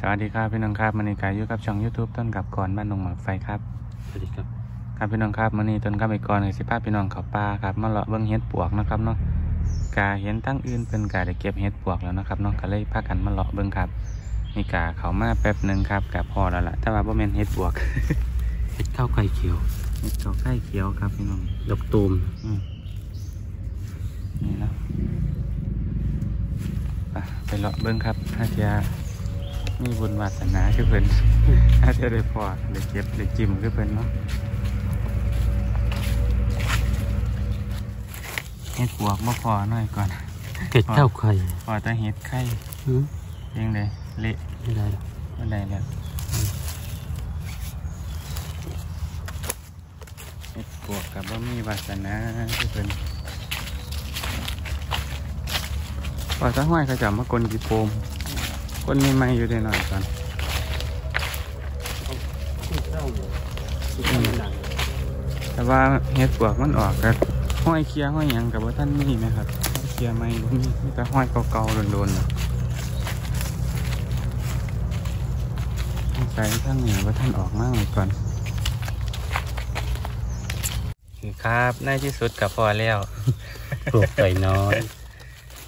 สวัสดีครับพี่น้องครับมันนี่กายอยู่กับช่อง YouTube ต้นกับก่อนบ้านดงหมากไฟครับสวัสดีครับครับพี่น้องครับมันนี่ต้นกับอีกก่อนสิภาพพี่น้องเขาปลาครับมาเลาะเบิ้งเห็ดปวกนะครับเนาะกาเห็นทั้งอื่นเป็นกาได้เก็บเห็ดปวกแล้วนะครับเนาะก็เลยพากันมาเลาะเบิ้งครับนี่กาเขามาแป๊บหนึ่งครับกับพอแล้วล่ะถ้าว่าบ่แม่นเห็ดปวกเห็ดข้าวไข่เขียวเห็ดข้าวไข่เขียวครับพี่น้องดอกตูมนี่นะไปเลาะเบิ้งครับอาเจียมีบุญวาสนาคือเพิ่นอาจจะได้พอได้เก็บได้จิ้มคือเพิ่นเนาะเห็ดปวกมาพอหน่อยก่อนเห็ดข้าวไข่พอแต่เห็ดไข่ยังไงเละไม่ได้ไม่ได้แล้วเห็ดปวกกับว่ามีวาสนาคือเพิ่นพอแต่ห้อยเขาจะมากลกีโปมคนไม่ไม่อยู่ได้หน่อยก่อนแต่ว่าเห็ดปวกมันออกกับห้อยเคี้ยห้อยยังกับว่าท่านนี่นะครับเคี้ยไม่มีแต่ห้อยเก่าๆโดนๆใส่ท่านเหนียวว่าท่านออกมากเลยก่อนครับในที่สุดกับพอแล้วปลวกไก่น้อย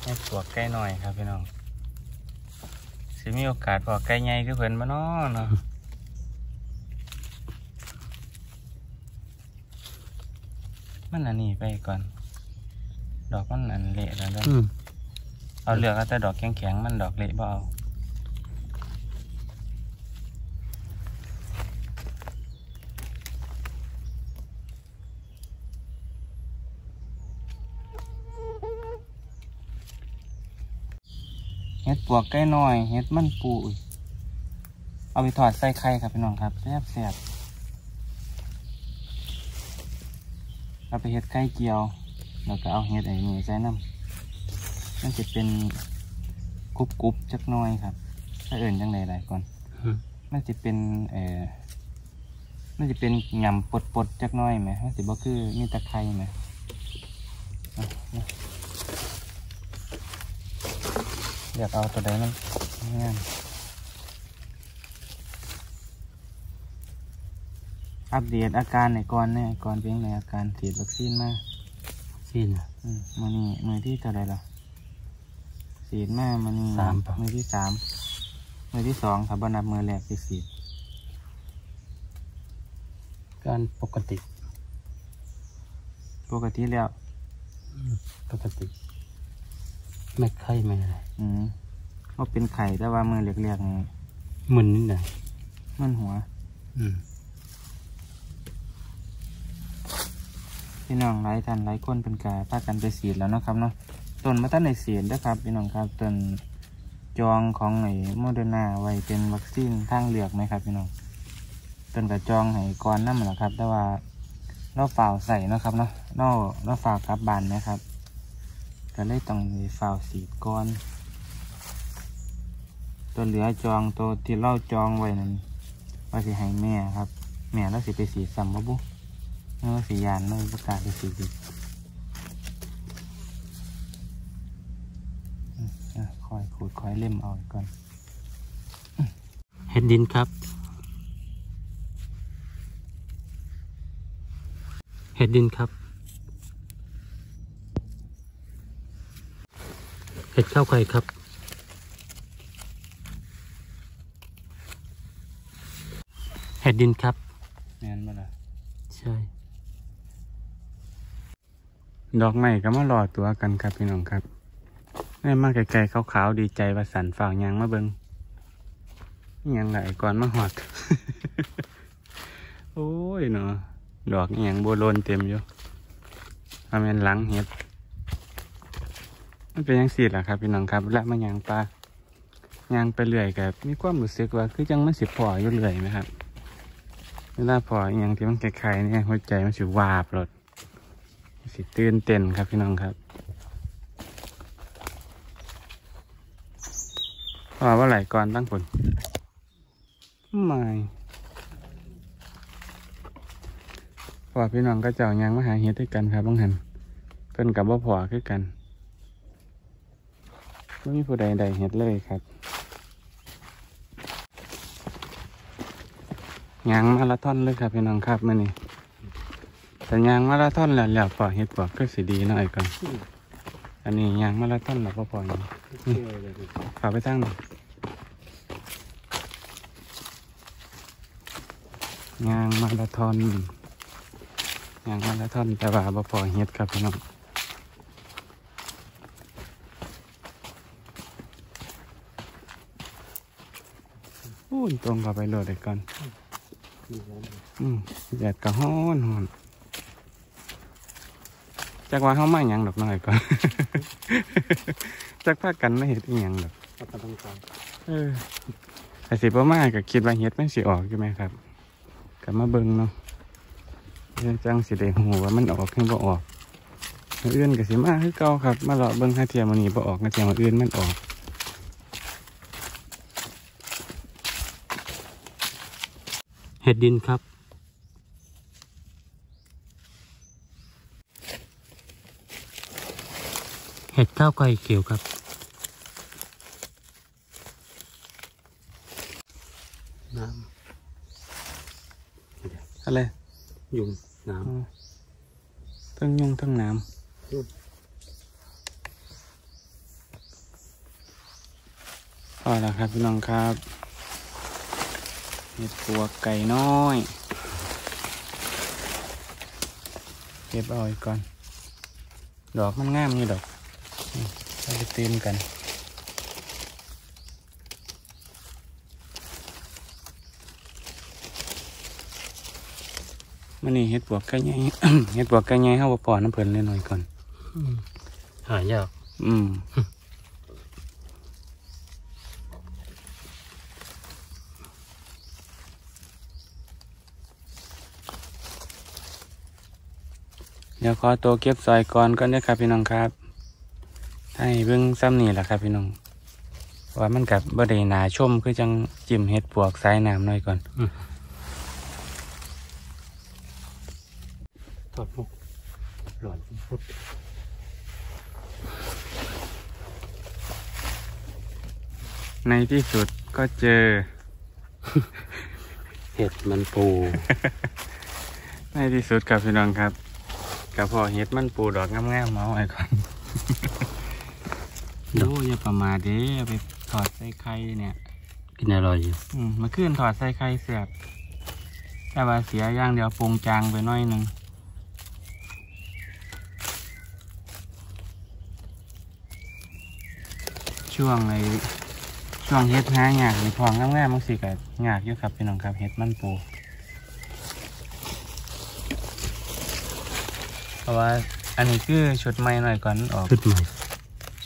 ให้ปลวกไก่น้อยครับพี่น้องมีโอกาสพอไกลไงก็เพิ่นมาเนาะเนาะมันอันนี้ไปก่อนดอกมันอันเละแล้วด้วยเอาเหลือก็แต่ดอกแข็งๆมันดอกเละเบาเห็ดปวกใกล้หน่อยเห็ดมันปูเอาไปถอดใส่ไข่ครับพี่น้องครับแซ่บแซ่บเราไปเห็ดไข่เจียวเราก็เอาเห็ดไอ้นี่ใส่น้ำนั่นจะเป็นกรุบกรุบจักน้อยครับถ้าเอิญจังไรๆก่อนน่าจะเป็นน่าจะเป็นหย่ำปดปดจักน้อยไหมน่าจะบ่คือนี่ตะไคร้ไหมอยากเอาตัวใดมันง่ายอัปเดตอาการไอ้ก่อนเนี่ยไอ้ก่อนเป็นไงอาการฉีดวัคซีนมาฉีดมันนี่มือที่เท่าไรล่ะฉีดมามันนี่มือที่3มือที่2ครับนับมือแรกที่ฉีดการปกติปกติแล้วปกติไม่ไข่ไม่อะไรว่าเป็นไข่แต่ว่ามือเล็กๆนี่มึนนิดหน่อยมึนหัวพี่น้องหลายท่านหลายคนเป็นกาพากันไปสีดแล้วนะครับเนาะต้นมาตั้งในสีดนะครับพี่น้องครับต้นจองของไอ้โมเดอร์นาไว้เป็นวัคซีนทางเลือกไหมครับพี่น้องต้นกระจองไห้ก้อนน้ำนะครับแต่ว่าเราเปล่าใส่นะครับเนาะเราฝากกลับบานนะครับก็เลยต้องมีฝาวสีก้อนตัวเหลือจองตัวที่เล่าจองไว้นั้นว่าสิให้แม่ครับแม่แล้วสิไปสีสัมบุบแล้วสียานแล้วประกาศไปสีดิคอยขูดคอยเล่มเอาก่อนเห็ดดินครับเห็ดดินครับเห็ดข้าวไข่ครับเห็ดดินครับแม่นบ่ล่ะใช่ดอกไม้ก็มารอตัวกันครับพี่น้องครับแม่มาไกลๆขาวๆดีใจว่าสันฝากยางมาเบิ้งยางไหลก่อนมาหอด โอ้ยเนาะดอกยางโบโลนเต็มอยู่ทำเป็นหลังเห็ดมันเป็นยังสีดล่ะครับพี่น้องครับและมายางปลายางไปเรื่อยกับมีความรู้สึกว่าคือยังไม่สิบพออยู่เรื่อยนะครับเวลาพออย่างที่มันไกลๆเนี่ยหัวใจมันสิวาบรถสิตื่นเต้นครับพี่น้องครับพอว่าไหลก่อนตั้งผลไม่พอพี่น้องก็เจ้ายางมาหาเห็ดด้วยกันครับบางหันเพิ่นกับว่าพอคือกันไม่มีผู้ใดใดเห็ดเลยครับ ยางมาราธอนเลยครับพี่น้องครับมื้อนี้แต่ยางมาราธอนแล้วแล้วปล่อยให้ปลวกก็สิดีหน่อยก่อนอันนี้ยางมาราธอนแล้วก็ปล่อยขับไปตั้งยางมาราธอนยางมาราธอนแต่ว่าบ่พอเฮ็ดครับพี่น้องอู้ตรงเข้าไปโหลดเลยก่อนแดดก็ฮ้อนฮ้อนจักว่าเฮามาหยังดอกน้อยก่อน จักพากันมาเฮ็ดอีหยังดอกแต่สิบ่มาก็คิดว่าเฮ็ดมันสิออกอยู่ไหมครับก็มาเบิ่งเนาะจังสิได้หูว่ามันออกขึ้นบ่ออกเอื้อนกับสิมาคือเก่าครับมาเลาะเบิ่งหาเทียมวันนี้บ่ออกหาเทียมวันอื่นมันออกเห็ดดินครับเห็ดข้าวไก่เขียวครับน้ำอะไรยุงน้ำทั้งยุงทั้งน้ำพอแล้วครับพี่น้องครับเห็ดปวกไก่น้อยเก็บเอาอีกก่อนดอกมันงามนี่ดอกเราไปเติมกันมันนี่เห็ดปวกไก่ใหญ่ เห็ดปวกไก่ใหญ่เข้าปอดน้ำเพลินเลยหน่อยก่อนหายากเดี๋ยวขอตัวเก็บซอยก่อนก็ได้ครับพี่น้องครับให้เบิ่งซ้ำนี่แหละครับพี่น้องว่ามันกับบริเวณหนาชุ่มคือจังจิ้มเห็ดปวกสายน้ำหน่อยก่อนถอดมุกหลอนพุดในที่สุดก็เจอ เห็ดมันปู ในที่สุดครับพี่น้องครับกระพอเห็ดมันปูดอกงามๆเมาไอ้ก่อนดูอย่าประมาทเด้อไปถอดใส่ไข่เนี่ยกินอร่อยอยู่มาขึ้นถอดใส่ไข่เสียบแต่ว่าเสียอย่างเดียวปรุงจางไปหน่อยหนึ่งช่วงเห็ดหายากในพองง่ายๆมันสิกับยากอยู่ครับพี่น้องครับเห็ดมันปูเพราะว่าอันนี้คือชุดใหม่หน่อยก่อนออก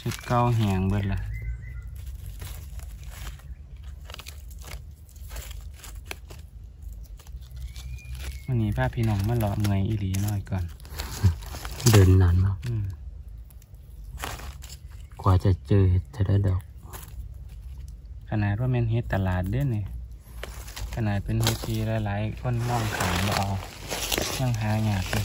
ชุดเก่าแหงเบิดละวันนี้ผ้าพี่น้องมาหล่อเมยอีหลีหน่อยก่อนเดินนานมากกว่าจะเจอเห็ดแต่ละดอกขนาดว่าเป็นเห็ดตลาดเด้อเนี่ยขนาดเป็นเห็ดทีหลายๆคนมองขายมาเอายังหายากเลย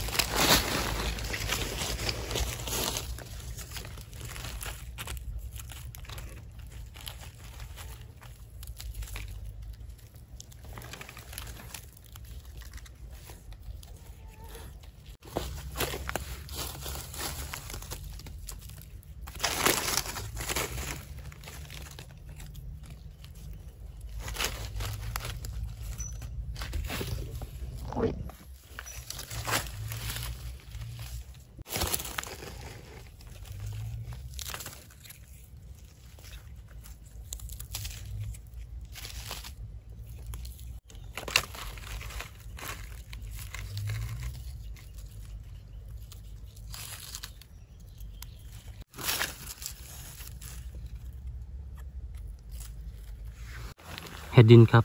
เห็ดดินครับ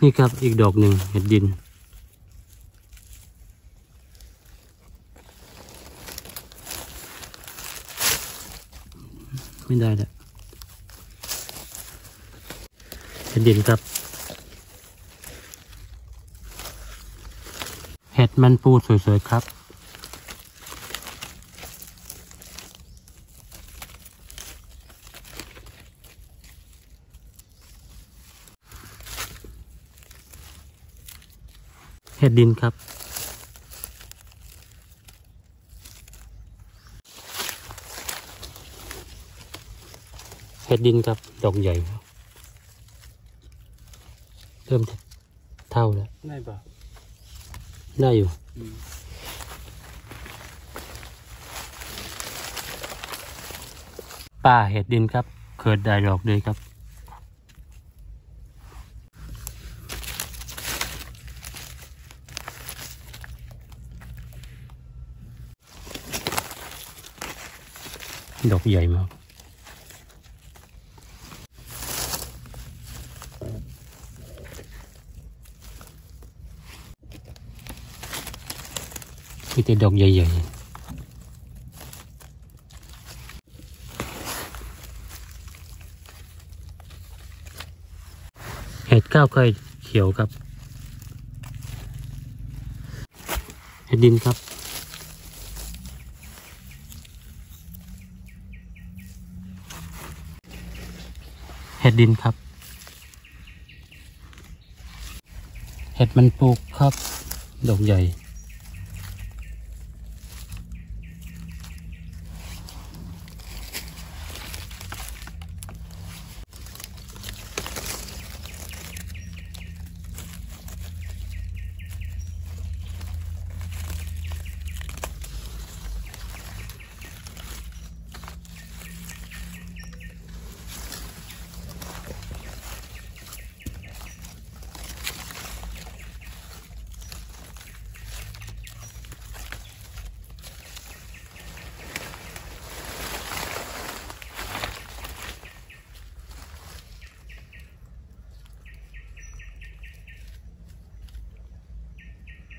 นี่ครับอีกดอกหนึ่งเห็ดดินไม่ได้ละเห็ดดินครับเห็ดมันปูสวยๆครับ ค่ดินครับแค่ดินครับดอกใหญ่เริ่มเท่าแล้วได้ปะได้อยู่ป่าเห็ดดินครับเกิดได้ดอกเลยครับดอกใหญ่มากคือแต่ดอกใหญ่ๆเห็ดก้าวไก่เขียวครับเห็ดดินครับเห็ดดินครับเห็ดมันปลูกครับดอกใหญ่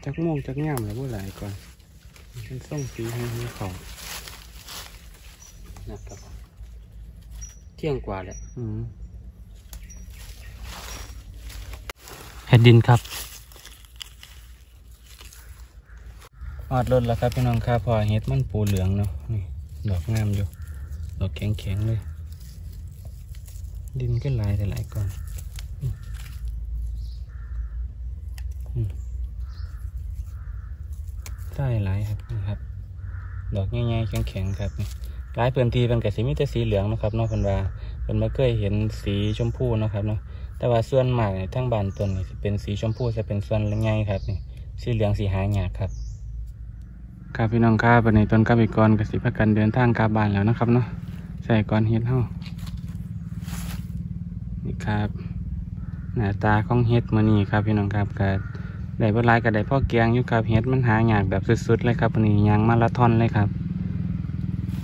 จักม่วงจักง่ามแล้วพวกหลายก่อนมันส่งสีให้เขานะครับเที่ยงกว่าแหละเห็ดดินครับหอดรถแล้วครับพี่น้องครับพอเห็ดมันปูเหลืองเนาะนี่ดอกงามอยู่ดอกแข็งๆเลยดินก็หลายแต่หลายก่อนได้หลายครับนะครับดอกง่ายๆแข็งๆครับหลายพื้นที่เป็นกระสีมิตรสีเหลืองนะครับนอกพันวาเป็นมาเคยเห็นสีชมพูนะครับเนาะแต่ว่าส่วนมากทั้งบานต้นเป็นสีชมพูจะเป็นส่วนง่ายครับนี่สีเหลืองสีหายากครับครับพี่น้องครับในต้นกระบิกรกระสีพักกันเดินทางกลับบ้านแล้วนะครับเนาะใส่ก้อนเห็ดเห่านี่ครับหน้าตาของเห็ดมันนี่ครับพี่น้องครับกับได้เวลากับได้พ่อเกียงอยู่ครับเห็ดมันหายากแบบสุดๆเลยครับนี่ยางมาราธอนเลยครับ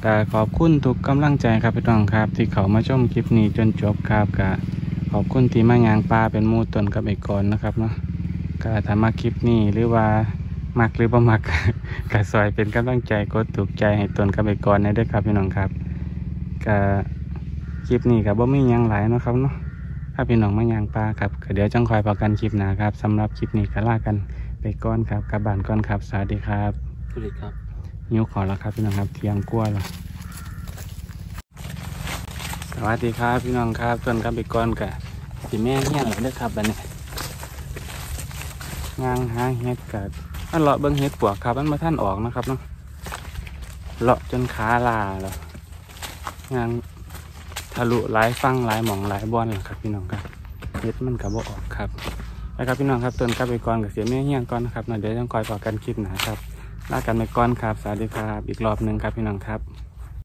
ก็ขอบคุณทุกกำลังใจครับพี่น้องครับที่เขามาชมคลิปนี้จนจบครับก็ขอบคุณที่มายางปลาเป็นมูต้นกับเอกกรนะครับเนาะก็ถ้ามาคลิปนี้หรือว่ามักหรือบ่มักก็ซอยเป็นกำลังใจกดถูกใจให้ต้นกับเอกกรได้ด้วยครับพี่น้องครับก็คลิปนี้ก็บ่มียางหลายนะครับเนาะถ้าพี่น้องมายางปลาครับเดี๋ยวจังคอยพอกันคลิปหนาครับสำหรับคลิปนี้ก็ลากันไปก้อนครับกลับบ้านก้อนครับสวัสดีครับสวัสดีครับนิ้วขอแล้วครับพี่น้องครับเทียงกล้วยแล้วสวัสดีครับพี่น้องครับส่วนกลับไปก้อนกับสีแม่เงี้ยเลยครับบันนี้งางหาเห็ดกัดอันเลาะเบิ้งเห็ดปวกครับอันมาท่านออกนะครับเนาะเลาะจนขาลาแล้วงางทะลุหลายฟังหลายหม่องหลายบอนเลยครับพี่น้องครับเฮ็ดมันกับบ่ออกครับแล้วครับพี่น้องครับต้นกระบิกรกับเสียแม่เฮี้ยงก่อนนะครับเดี๋ยวต้องคอยพอกันคลิปหนาครับลากันไปก่อนครับสวัสดีครับอีกรอบหนึ่งครับพี่น้องครับ